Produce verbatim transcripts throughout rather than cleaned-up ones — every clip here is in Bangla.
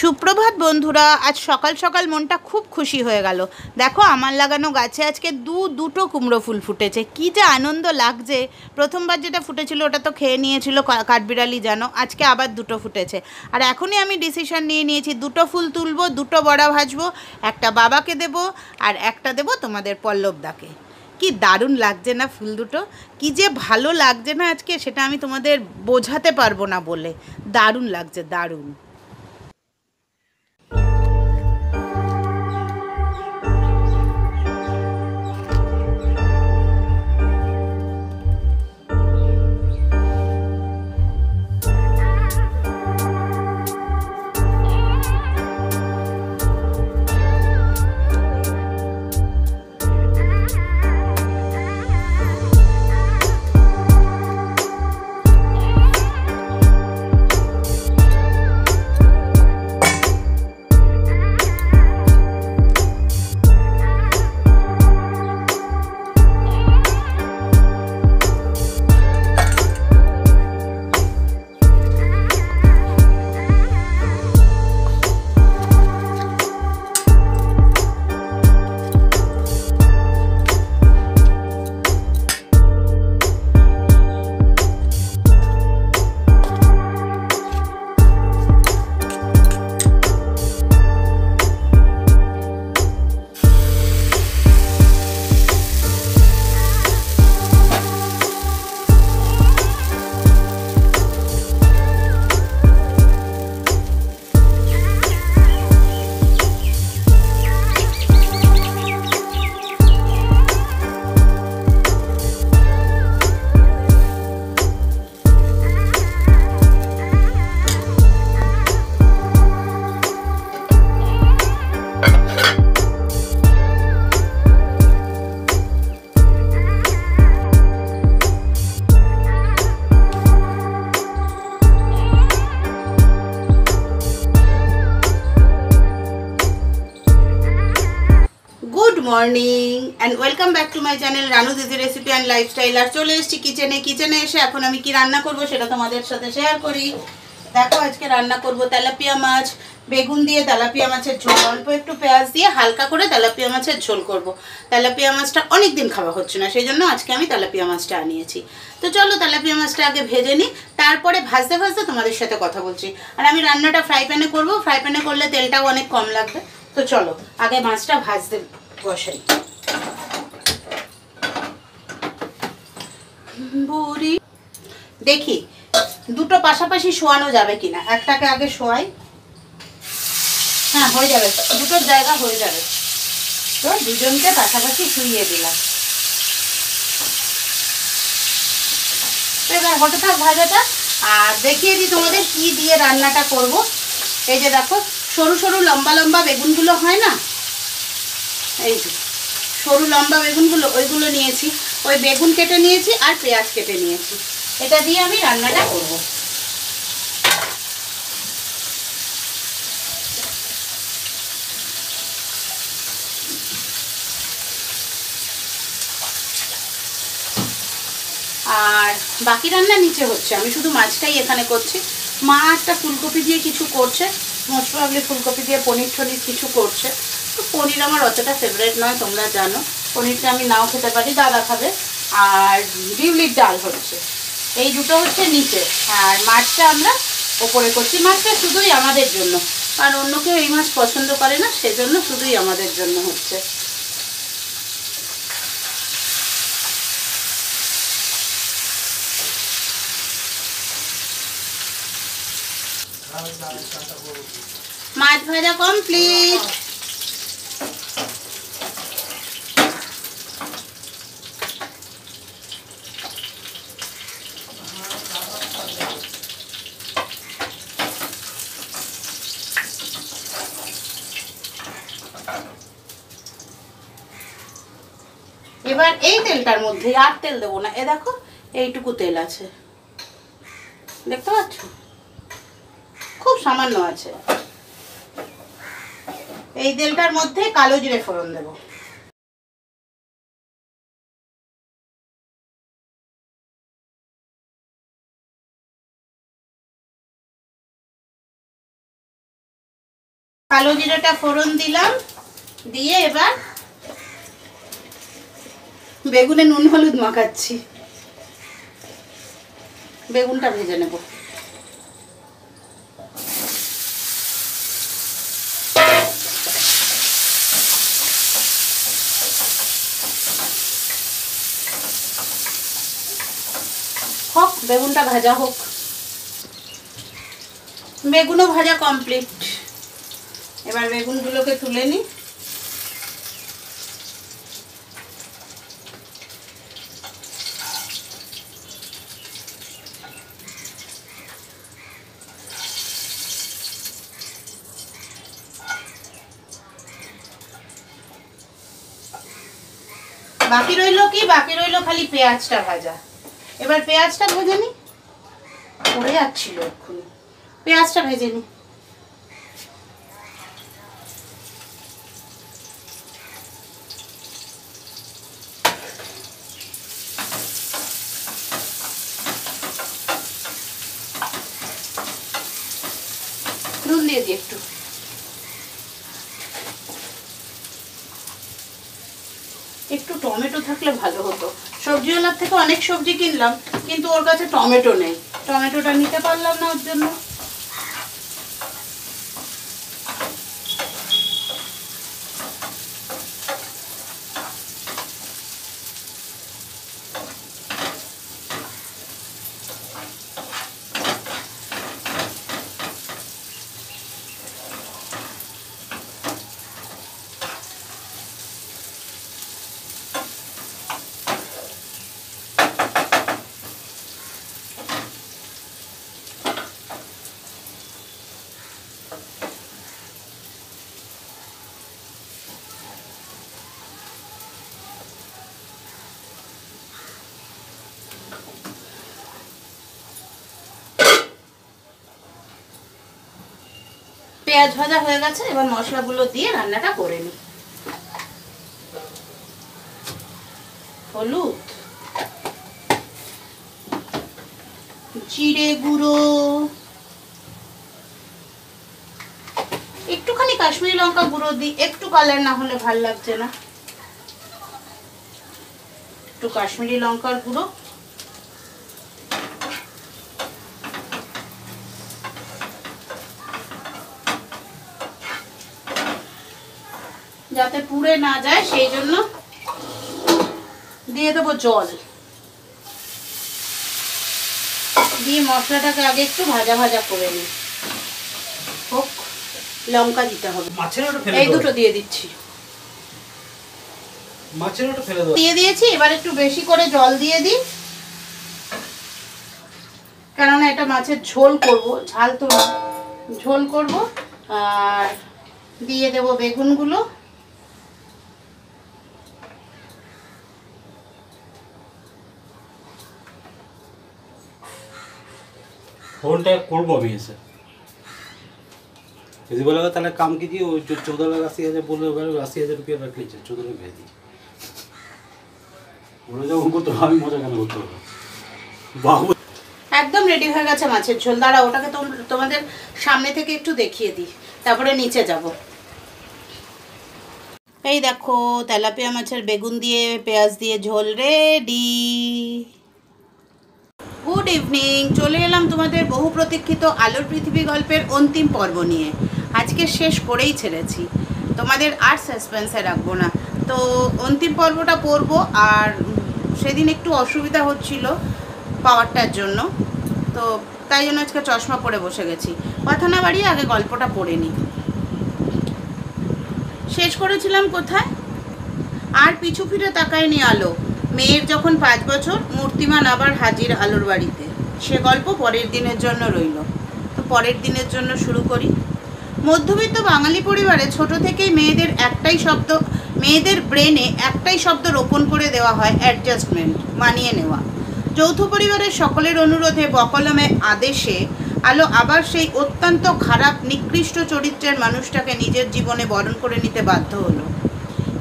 सुप्रभात बंधुरा। आज सकाल सकाल मनटा खूब खुशी हो गेलो। देखो आमार लागानो गाचे आज के दो दुटो कुमड़ो फुल फुटेछे, कि जे आनंद लागछे। प्रथमबार जेटा फुटेछिलो ओटा तो खेये नियेछिलो काठबिड़ाली जानो, आज के आबार दुटो फुटेछे। और एखोनी आमी डिसिशन निये नियेछि दुटो फुल तुलबो, दुटो बड़ा भाजबो, एकटा बाबाके देबो और एकटा देबो तोमादेर पल्लबदाके। कि दारुण लागछे ना फुल दुटो, कि जे भालो लागछे ना आज के सेटा आमी तोमादेर बोझाते पारबो ना बोले। दारुण लागछे, दारुण। Morning and welcome back to my channel Ranu didi recipe and lifestyle. और चले किचेने किचेने एसे एखन आमी कि रान्ना करब सेटा तोमादेर साथे शेयर करी। देखो आज के रान्ना करब तेलापिया माछ बेगुन दिए तेलापिया माछेर झोल, अल्प एकटु पेंयाज दिए हालका करे तेलापिया माछेर झोल करब। तेलापिया माछटा अनेक दिन खावा हच्छे ना, सेई जोन्नो आजके आमी तेलापिया माछटा आनियेछि। तो चलो तेलापिया माछटा आगे भेजे निई, तारपरे भाजते भाजते तोमादेर साथे कथा बोलछि। और आमी रान्नाटा फ्राई पैने करब, फ्राई पैने करले तेलटाओ अनेक कम लागबे। तो चलो आगे माछटा भाजते बुरी देखी दुटो पाशापाशी शोयानो जाबे किना। एकटाके आगे शोयाई, हाँ हो जाबे, दुटोर जायगा हो जाबे। तो दुजनके पाशापाशी शुइये दिलाम। एबार हटे थाक भाजाटा आर देखिये दिई तोमादेर कि दिये रान्नाटा करब। एई जे देखो सरु सरु लम्बा लम्बा बेगुनगुलो हय ना, এই যে সরু লম্বা বেগুনগুলো ওইগুলো নিয়েছি। ওই বেগুন কেটে নিয়েছি আর পেঁয়াজ কেটে নিয়েছি। এটা দিয়ে আমি রান্নাটা করব। আর বাকি রান্না নিচে হচ্ছে, আমি শুধু মাছটাই এখানে করছি। মা একটা ফুলকপি দিয়ে কিছু করছে, মোস্ট প্রবলি ফুলকপি দিয়ে পনির টনির কিছু করছে। तो पनीर आमार अतटा फेवरेट नय, तोमरा जानो पनीरटा आमी नाओ खेते पारी, दादा खाबे। और बिउलिर डाल हच्छे एई दुटो हच्छे नीचे, और माछटा आमरा ओपरे करछि। माछटा शुधुई आमादेर जोन्नो, कारण अन्य केउ एई माछ पछन्द करे ना, सेजोन्नो शुधुई आमादेर जोन्नो हच्छे। माछ भाजा कमप्लिट। এবার এই তেলটার মধ্যে আর তেল দেব না, এ দেখো এইটুকু তেল আছে, দেখতে পাচ্ছ? খুব সামান্য আছে। এই তেলটার মধ্যে কালো জিরে ফোড়ন দেব। कालो जिराटा फोड़न दिलाम दिए एबार बेगुने नुन हलुद माखाচ্ছি बेगुनटा भेजे नेब হোক বেগুনটা ভাজা হোক বেগুনও ভাজা কমপ্লিট এবার বেগুনগুলোকে তুলে নি बाकी रইলো কি बाकी रইলো খালি পেঁয়াজটা ভাজা এবার পেঁয়াজটা ভেজে নি পড়ে যাচ্ছিল এখন পেঁয়াজটা ভেজে নি নুন দিয়ে দিই একটু একটু টমেটো থাকলে ভালো হতো সবজিওয়ালার থেকে অনেক সবজি কিনলাম কিন্তু ওর কাছে টমেটো নেই টমেটোটা নিতে পারলাম না ওর জন্য পেঁয়াজ ভাজা হয়ে গেছে এবার মশলাগুলো দিয়ে রান্নাটা করে নি হলুদ জিরে গুঁড়ো একটুখানি কাশ্মীরি লঙ্কা গুঁড়ো দিই একটু কালার না হলে ভাল লাগছে না একটু কাশ্মীরি লঙ্কার গুঁড়ো যাতে পুড়ে না যায় সেই জন্য দিয়ে দেবো জল দিয়ে মশলাটাকে আগে একটু ভাজা ভাজা করে নিই হোক লঙ্কা দিতে হবে এই দুটো দিয়ে দিচ্ছি দিয়ে দিয়েছি এবার একটু বেশি করে জল দিয়ে দিই কেননা এটা মাছের ঝোল করব ঝাল তো ঝোল করব আর দিয়ে দেবো বেগুনগুলো फोनটা করব আমি এসে যদি বলা তাহলে কাম কি দিও যে चौदह लाख अस्सी हज़ार বলে अस्सी हज़ार रुपया रख लीजिए चौदह में भेज दी বলে যাও उनको तो আমি মজা কেন করতে বাহু একদম রেডি হয়ে গেছে মাছের ঝোল দাঁড়া ওটাকে তোমাদের সামনে থেকে একটু দেখিয়ে দিই তারপরে নিচে যাব এই দেখো তেলাপিয়া মাছের বেগুন দিয়ে পেঁয়াজ দিয়ে ঝোল রেডি गुड इवनिंग चले एलाम तुम्हारे बहु प्रतीक्षित आलोर पृथ्वी गल्पेर अंतिम पर्व निये आज के शेष करेई छेड़ेछि तोमादेर आर सस्पेंसे राखबो ना तो अंतिम पर्वटा पढ़बो आर सेदिन एकटु असुविधा होच्छिलो पावारटार जोन्नो तो ताई जोन्नो आजके चश्मा पड़े बसे गेछि कथा ना बाड़िये आगे गल्पटा पढ़े नि शेष करेछिलाम कोथाय आर पिछु फिरे ताकायनि आलो मेयर जखन पाँच बछर मूर्तिमान आबार हाजिर आलोर बाड़ीते से गल्प परेर दिनेर जन्य रइलो तो परेर दिनेर जन्य शुरू करी मध्यबित्त बांगाली परिवारे छोटो थेकेई मेयेदेर एकटाई शब्द मेयेदेर ब्रेने एकटाई शब्द रोपण करे देवा हय एडजास्टमेंट मानिये नेवा यौथ परिवारेर सकलेर अनुरोधे बकलमे आदेशे आलो आबार सेई अत्यंत खराब निकृष्ट चरित्रेर मानुषटाके निजेर जीवने बरण करे निते बाध्य हलो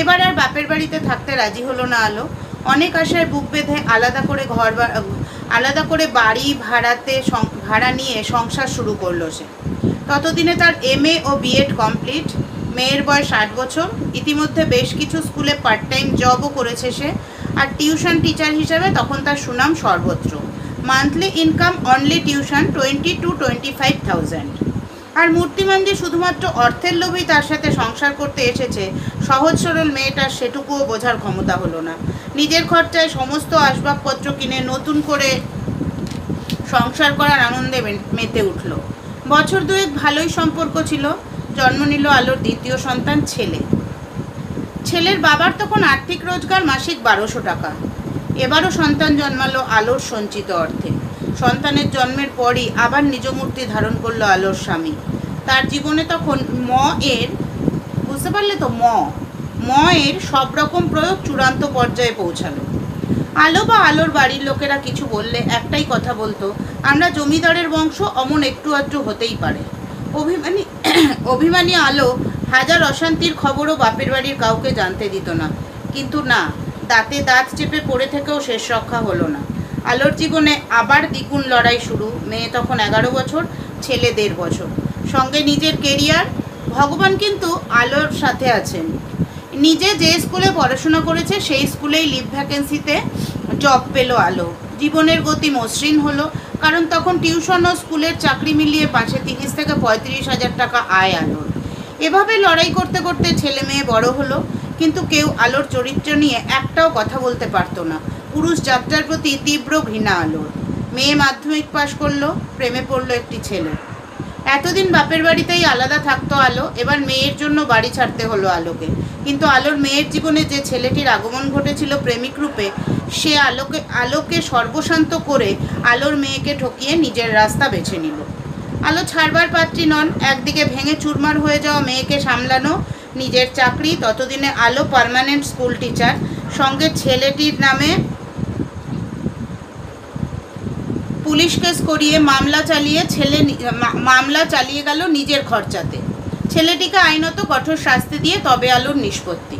एबार आर बापेर बाड़ीते थाकते राजी हलो ना आलो अनेक आशाय बुक बेधे आलादा करे घर आलादा करे बाड़ी भाड़ाते भाड़ा निये संसार शुरू करलो से ততদিনে তার এমএ ও বিএড কমপ্লিট। মেয়ের বয়স আট বছর। ইতিমধ্যে বেশ কিছু স্কুলে পার্ট টাইম জবও করেছে সে। আর টিউশন টিচার হিসাবে তখন তার সুনাম সর্বত্র। Monthly income only tuition twenty two twenty five thousand. আর মূর্তিমানজি শুধুমাত্র অর্থের লোভেই তার সাথে সংসার করতে এসেছে, সহজ সরল মেয়েটার সেটুকুও বোঝার ক্ষমতা হলো না। নিজের খরচায় সমস্ত আসবাবপত্র কিনে নতুন করে সংসার করার আনন্দে মেতে উঠল। বছর দুয়েক ভালোই সম্পর্ক ছিল। জন্ম নিল আলোর দ্বিতীয় সন্তান, ছেলে। ছেলের বাবার তখন আর্থিক রোজগার মাসিক বারোশো টাকা। এবারও সন্তান জন্মালো আলোর সঞ্চিত অর্থে। সন্তানের জন্মের পরই আবার নিজ মূর্তি ধারণ করলো আলোর স্বামী। তার জীবনে তখন ম এর, বুঝতে পারলে তো, ম ম এর সব রকম প্রয়োগ চূড়ান্ত পর্যায়ে পৌঁছালো। আলো বা আলোর বাড়ির লোকেরা কিছু বললে একটাই কথা বলতো, আমরা জমিদারের বংশ, অমন একটু আধটু হতেই পারে। অভিমানী অভিমানী আলো হাজার অশান্তির খবরও বাপের বাড়ির কাউকে জানতে দিত না। কিন্তু না, দাঁতে দাঁত চেপে পড়ে থেকেও শেষ রক্ষা হলো না। আলোর জীবনে আবার দ্বিগুণ লড়াই শুরু। মেয়ে তখন এগারো বছর, ছেলে দেড় বছর, সঙ্গে নিজের কেরিয়ার। ভগবান কিন্তু আলোর সাথে আছেন। নিজে যে স্কুলে পড়াশোনা করেছে সেই স্কুলেই লিভ ভ্যাকেন্সিতে জব পেল আলো। জীবনের গতি মসৃণ হলো, কারণ তখন টিউশন ও স্কুলের চাকরি মিলিয়ে পাশে তিরিশ থেকে পঁয়ত্রিশ হাজার টাকা আয় আলোর। এভাবে লড়াই করতে করতে ছেলে মেয়ে বড় হলো, কিন্তু কেউ আলোর চরিত্র নিয়ে একটাও কথা বলতে পারতো না। পুরুষ যাত্রার প্রতি তীব্র ঘৃণা আলোর। মেয়ে মাধ্যমিক পাশ করলো, প্রেমে পড়লো একটি ছেলে। এতদিন বাপের বাড়িতেই আলাদা থাকতো আলো। এবার মেয়ের জন্য বাড়ি ছাড়তে হলো আলোকে। কিন্তু আলোর মেয়ের জীবনে যে ছেলেটির আগমন ঘটেছিল প্রেমিক রূপে, সে আলোকে আলোকে সর্বশান্ত করে আলোর মেয়েকে ঠকিয়ে নিজের রাস্তা বেছে নিল। আলো ছাড়বার পাত্রী নন। একদিকে ভেঙে চুরমার হয়ে যাওয়া মেয়েকে সামলানো, নিজের চাকরি, ততদিনে আলো পার্মানেন্ট স্কুল টিচার, সঙ্গে ছেলেটির নামে পুলিশ কেস করিয়ে মামলা চালিয়ে ছেলে মামলা চালিয়ে গেল নিজের খরচাতে। ছেলেটিকে আইনত কঠোর শাস্তি দিয়ে তবে আলোর নিষ্পত্তি।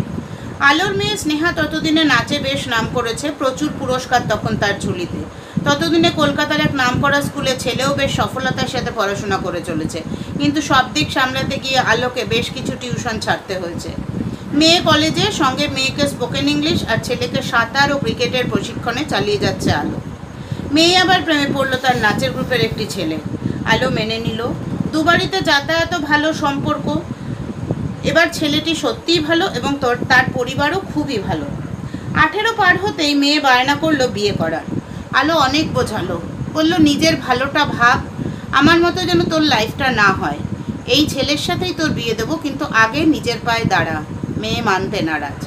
আলোর মেয়ে স্নেহা ততদিনে নাচে বেশ নাম করেছে, প্রচুর পুরস্কার তখন তার ঝুলিতে। ততদিনে কলকাতার এক নামকরা স্কুলে ছেলেও বেশ সফলতার সাথে পড়াশোনা করে চলেছে। কিন্তু সব দিক সামলাতে গিয়ে আলোকে বেশ কিছু টিউশন ছাড়তে হয়েছে। মেয়ে কলেজে, সঙ্গে মেয়েকে স্পোকেন ইংলিশ আর ছেলেকে সাঁতার ও ক্রিকেটের প্রশিক্ষণে চালিয়ে যাচ্ছে আলো। মেয়ে আবার প্রেমে পড়লো তার নাচের গ্রুপের একটি ছেলে। আলো মেনে নিল। দুবাড়িতে যাতায়াত, ভালো সম্পর্ক। এবার ছেলেটি সত্যিই ভালো এবং তার পরিবারও খুবই ভালো। আঠেরো পার হতেই মেয়ে বায়না করলো বিয়ে করার। আলো অনেক বোঝালো, বললো নিজের ভালোটা ভাব, আমার মতো যেন তোর লাইফটা না হয়। এই ছেলের সাথেই তোর বিয়ে দেবো, কিন্তু আগে নিজের পায়ে দাঁড়া। মেয়ে মানতে নারাজ।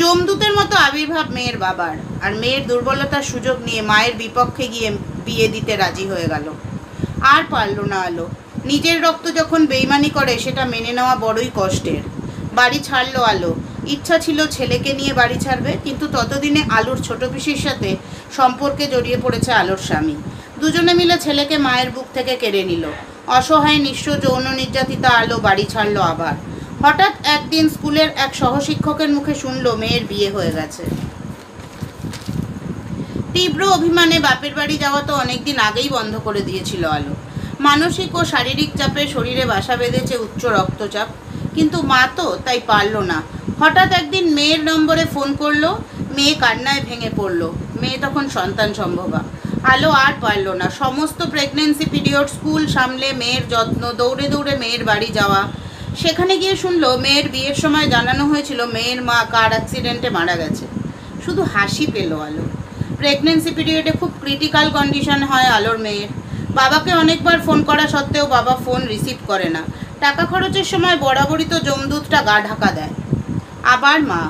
যমদূতের মতো আবির্ভাব মেয়ের বাবার। আর মেয়ের দুর্বলতার সুযোগ নিয়ে মায়ের বিপক্ষে গিয়ে বিয়ে দিতে রাজি হয়ে গেল। আর পারল না আলো। নিজের রক্ত যখন বেইমানি করে সেটা মেনে নেওয়া বড়ই কষ্টের। বাড়ি ছাড়লো আলো। ইচ্ছা ছিল ছেলেকে নিয়ে বাড়ি ছাড়বে, কিন্তু ততদিনে আলোর ছোট পিসির সাথে সম্পর্কে জড়িয়ে পড়েছে আলোর স্বামী। দুজনে মিলে ছেলেকে মায়ের বুক থেকে কেড়ে নিল। অসহায়, নিঃস্ব, যৌন নির্যাতিতা আলো বাড়ি ছাড়লো আবার। হঠাৎ একদিন স্কুলের এক সহশিক্ষকের মুখে শুনলো মেয়ের বিয়ে হয়ে গেছে। তীব্র অভিমানে বাপের বাড়ি যাওয়া তো অনেকদিন আগেই বন্ধ করে দিয়েছিল আলো। মানসিক ও শারীরিক চাপে শরীরে বাসা বেঁধেছে উচ্চ রক্তচাপ। কিন্তু মা তো, তাই পারল না। হঠাৎ একদিন মেয়ের নম্বরে ফোন করলো। মেয়ে কান্নায় ভেঙে পড়লো। মেয়ে তখন সন্তান সম্ভবা। আলো আর পারল না। সমস্ত প্রেগনেন্সি পিরিয়ড, স্কুল সামলে, মেয়ের যত্ন, দৌড়ে দৌড়ে মেয়ের বাড়ি যাওয়া। সেখানে গিয়ে শুনলো মেয়ের বিয়ের সময় জানানো হয়েছিল মেয়ের মা কার অ্যাক্সিডেন্টে মারা গেছে। শুধু হাসি পেল আলো। প্রেগনেন্সি পিরিয়ডে খুব ক্রিটিক্যাল কন্ডিশন হয় আলোর মেয়ের। বাবাকে অনেকবার ফোন করা সত্ত্বেও বাবা ফোন রিসিভ করে না। টাকা খরচের সময় বরাবরই তো যমদূতটা গা ঢাকা দেয়। আবার মা।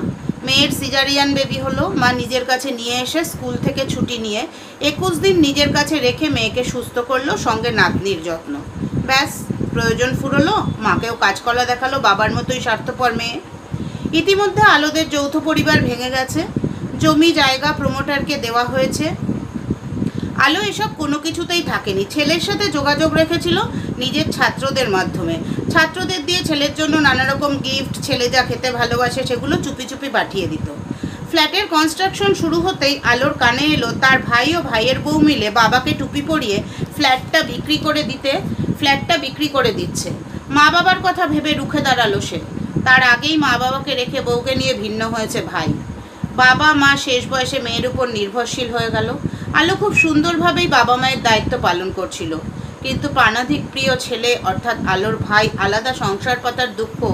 মেয়ের সিজারিয়ান বেবি হলো। মা নিজের কাছে নিয়ে এসে স্কুল থেকে ছুটি নিয়ে একুশ দিন নিজের কাছে রেখে মেয়েকে সুস্থ করলো, সঙ্গে নাতনির যত্ন। ব্যাস, প্রয়োজন ফুরলো। মাকেও কাজকলা দেখালো, বাবার মতোই স্বার্থপর মেয়ে। ইতিমধ্যে আলোদের যৌথ পরিবার ভেঙে গেছে। জমি জায়গা প্রমোটারকে দেওয়া হয়েছে। আলো এসব কোনো কিছুতেই থাকেনি। ছেলের সাথে যোগাযোগ রেখেছিল নিজের ছাত্রদের মাধ্যমে। ছাত্রদের দিয়ে ছেলের জন্য নানারকম গিফট, ছেলে যা খেতে ভালোবাসে সেগুলো চুপি চুপি পাঠিয়ে দিত। ফ্ল্যাটের কনস্ট্রাকশন শুরু হতেই আলোর কানে এলো তার ভাই ও ভাইয়ের বউ মিলে বাবাকে টুপি পরিয়ে ফ্ল্যাটটা বিক্রি করে দিতে फ्लैटটা बिक्री करे दिच्छे। मा बाबार कथा भेबे रुखे दाड़ालो से, तार आगेई मा बाबाके रेखे बउके निये भिन्न होयेछे भाई। बाबा मा शेष बयसे मेयेर उपर निर्भरशील हये गेल। आलो खूब सुंदरभावेई बाबा मायेर दायित्व पालन करछिलो, किन्तु प्राणाधिक प्रिय छेले अर्थात आलोर भाई आलादा संसार पातार दुःख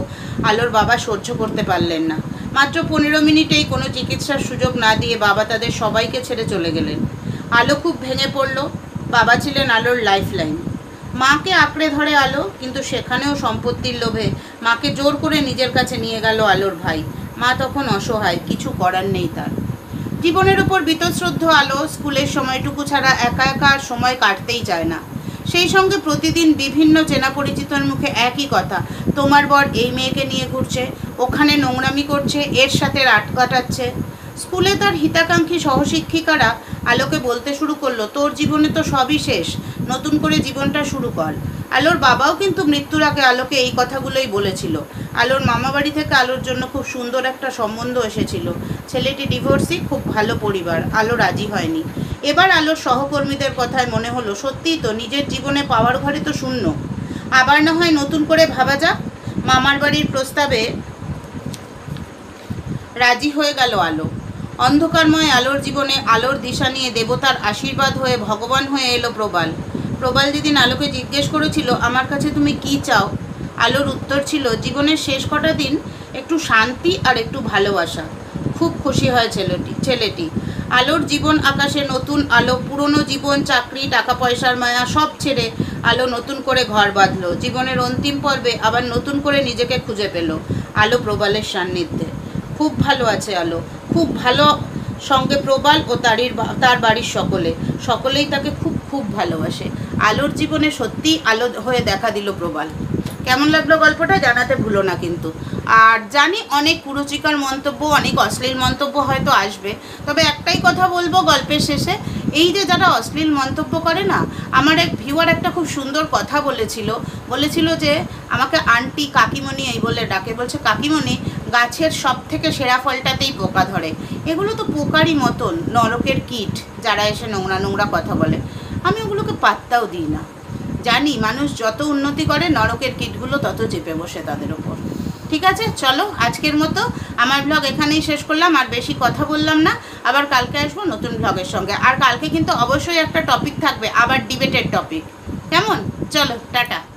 आलोर बाबा सह्य करते पारलेन ना। मात्र पंद्रह मिनिटेई कोनो चिकित्सार सुयोग ना दिये बाबा तादेर सबाइके छेड़े चले गेलेन। आलो खूब भेंगे पड़लो। बाबा छिलेन आलोर लाइफलाइन। माके आंकड़े धरे आलो, किन्तु सेखानेओ सम्पत्तिर लोभे माके जोर करे निजेर काछे निये गेल आलोर भाई। मा तखन असहाय, किछु करार नेई तार। जीवनेर उपर बीतश्रद्ध आलो स्कूलेर समयटुकु छाड़ा एका एका आर समय काटतेई चाय ना। सेई संगे प्रतिदिन विभिन्न चेना परिचितर मुखे एकई कथा, तोमार बर एई मेयेके निये घुरछे, ओखाने नोंगरामी करछे, एर साथे रात काटाच्छे। स्कूले तार हिताकांक्षी सहशिक्षिकारा आलोके बोलते शुरू करलो, तोर जीवने तो सबई शेष, नतून करे जीवनटा शुरू कर। आलोर बाबाओ किन्तु मृत्युर आगे आलोके एई कथागुलोई बोलेछिलो। आलोर मामाबाड़ी थेके आलोर जोन्नो खूब सुंदर एकटा सम्बन्ध एसेछिलो, छेलेटी डिवोर्सि, खूब भालो परिवार। आलो राजी हयनि। एबार आलोर सहकर्मीदेर कथाय मने हलो, सत्यिई तो निजेर जीवने पावार घरे तो शून्य, आबार ना हय नतून करे भाबा जाक। मामार बाड़िर प्रस्तावे राजी हये गेल आलो। अंधकारमय आलोर जीवने आलोर दिशा निये देवतार आशीर्वाद हये भगवान हये एलो प्रबाल। प्रबाल जेदिन आलोके जिज्ञेस करेछिलो, आमार काछे तुमि कि चाओ, आलोर उत्तर छिलो, जीवनेर शेष कटा दिन एकटु शांति आर एकटु भालोबासा। खूब खुशी हय छेलेटी। आलोर जीवन आकाशे नतून आलो। पुरोनो जीवन, चाकरी, टाका पयसार माया सब छेड़े आलो नतून करे घर बाँधलो। जीवनेर अंतिम पर्वे आबार नतून करे निजेके खुंजे पेलो आलो प्रबालेर सान्निध्ये। खूब भालो आछे आलो, खूब भालो। संगे प्रबाल ओ तारिर तार बाड़िर सकले सकलेई ताके खूब खूब भालोबासे। आलोर जीवने सत्यि आलो हये देखा दिल प्रबाल। केमन लागलो गल्पटा जानाते भूलो ना किन्तु। आर जानी अनेक कुरुचिकर मंतब्य, अनेक अश्लील मंतब्य हयतो आसबे, तबे एकटाई कथा बोलबो गल्पेर शेषे। এই যে যারা অশ্লীল মন্তব্য করে না, আমার এক ভিউয়ার একটা খুব সুন্দর কথা বলেছিল বলেছিল যে আমাকে আন্টি কাকিমণি এই বলে ডাকে। বলছে, কাকিমণি, গাছের সব থেকে সেরা ফলটাতেই পোকা ধরে, এগুলো তো পোকারই মতন নরকের কীট যারা এসে নোংরা নোংরা কথা বলে। আমি ওগুলোকে পাত্তাও দিই না। জানি মানুষ যত উন্নতি করে নরকের কীটগুলো তত চেপে বসে তাদের ওপর। ঠিক আছে, চলো আজকের মতো আমার ব্লগ এখানেই শেষ করলাম। আর বেশি কথা বললাম না, আবার কালকে আসবো নতুন ব্লগের সঙ্গে। আর কালকে কিন্তু অবশ্যই একটা টপিক থাকবে, আবার ডিবেটের টপিক। কেমন? চলো, টাটা।